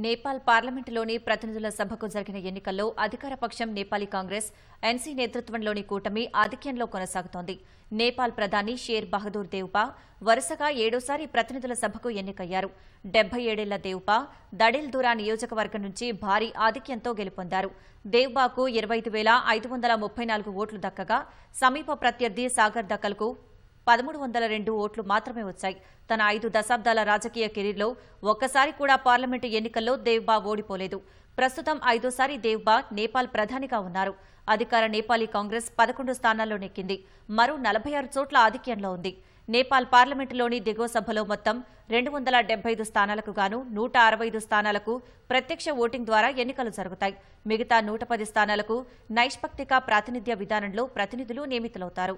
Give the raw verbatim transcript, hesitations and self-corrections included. नेपाल पार्लमेंटलोनी प्रतिनिधुल सभकु जरिगिन एन्निकल्लो अधिकार पक्षम नेपाली कांग्रेस एनसी नेतृत्वंलोनी कूटमी आधिक्यंलो कोनसागुतोंदी। नेपाल प्रधानी शेर बहादुर देउपा वरुसगा एडोसारी प्रतिनिधुल सभकु एन्निकय्यारु। सत्तर ఏళ్ల देउपा दडिलदूर नियोजकवर्गं नुंची भारी आधिक्यंतो गेलुपोंदारु। देउबाकु ఇరవై ఐదు వేల ఐదు వందల ముప్పై నాలుగు ఓట్లు దక్కగా సమీప ప్రత్యర్థి సాగర్ ధకల్కు పదమూడు వందల రెండు ఓట్లు మాత్రమే వచ్చాయి। తన ఐదు దశాబ్దాల రాజకీయ కెరీర్లో ఒక్కసారి కూడా పార్లమెంట్ ఎన్నికల్లో దేవ్బా ఓడిపోలేదు। ప్రస్తుతం ఐదోసారి దేవ్బా నేపాల్ ప్రధానిగా ఉన్నారు। అధికార నేపాలీ కాంగ్రెస్ పదకొండు స్థానాల్లో నెక్కింది। మరో నలభై ఆరు చోట్ల ఆధిక్యంలో ఉంది। నేపాల్ పార్లమెంటులోని దిగువ సభలో మొత్తం రెండు వందల డెబ్బై ఐదు స్థానాలకు గాను నూట అరవై ఐదు స్థానాలకు ప్రత్యక్ష ఓటింగ్ ద్వారా ఎన్నికలు జరుగుతాయి। మిగతా నూట పది స్థానాలకు నైష్పక్తిక ప్రాతినిధ్య విధానంలో ప్రతినిధులు నియమితులవుతారు।